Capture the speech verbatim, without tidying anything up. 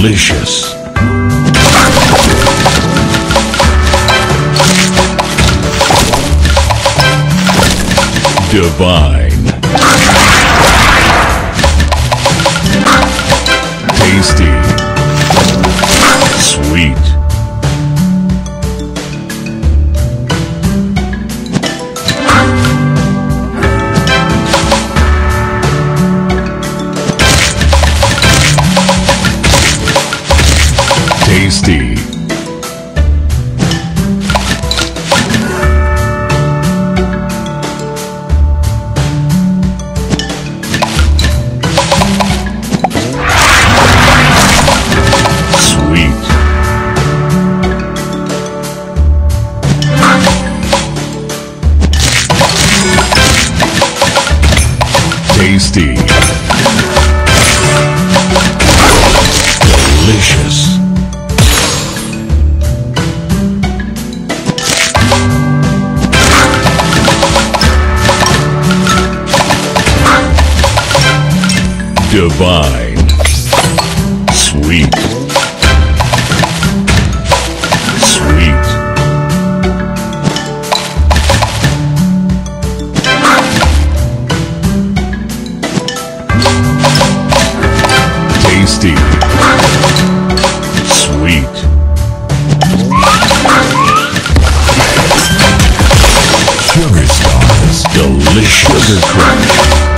delicious. Divine. Tasty. Sweet. Tasty. Tasty. Delicious. Divine. Sweet. Sweet. Tasty. Sweet. Sugar stars. Delicious. Sugar crack.